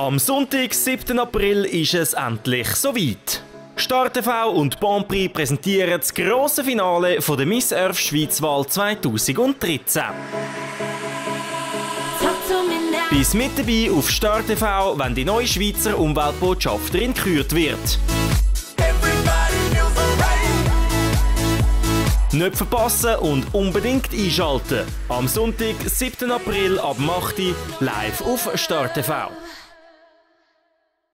Am Sonntag, 7. April, ist es endlich soweit. StarTV und Bonprix präsentieren das grosse Finale von der Miss-Earth-Schweizwahl 2013. Bis mit dabei auf StarTV, wenn die neue Schweizer Umweltbotschafterin gekürt wird. Nicht verpassen und unbedingt einschalten. Am Sonntag, 7. April ab 8 Uhr live auf StarTV.